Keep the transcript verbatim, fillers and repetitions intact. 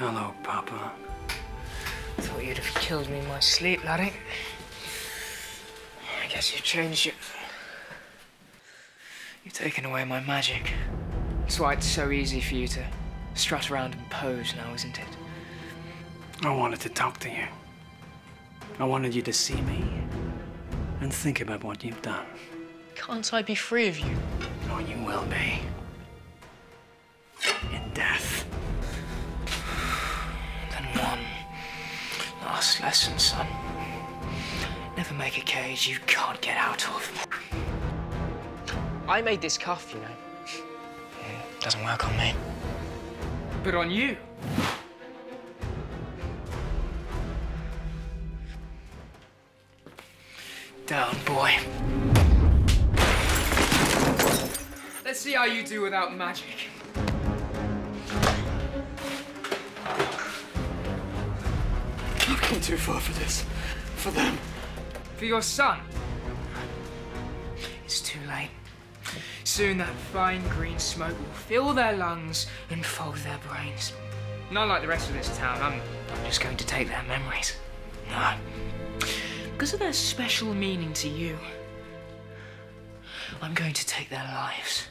Hello, Papa. Thought you'd have killed me in my sleep, laddie. I guess you changed it. You've taken away my magic. That's why it's so easy for you to strut around and pose now, isn't it? I wanted to talk to you. I wanted you to see me and think about what you've done. Can't I be free of you? Oh, you will be. In death. Then one last lesson, son. Never make a cage you can't get out of. I made this cuff, you know. It doesn't work on me. But on you. Down, boy. Let's see how you do without magic. You've come too far for this. For them. For your son. It's too late. Soon that fine green smoke will fill their lungs and fold their brains. Not like the rest of this town. I'm, I'm just going to take their memories. No. Because of their special meaning to you, I'm going to take their lives.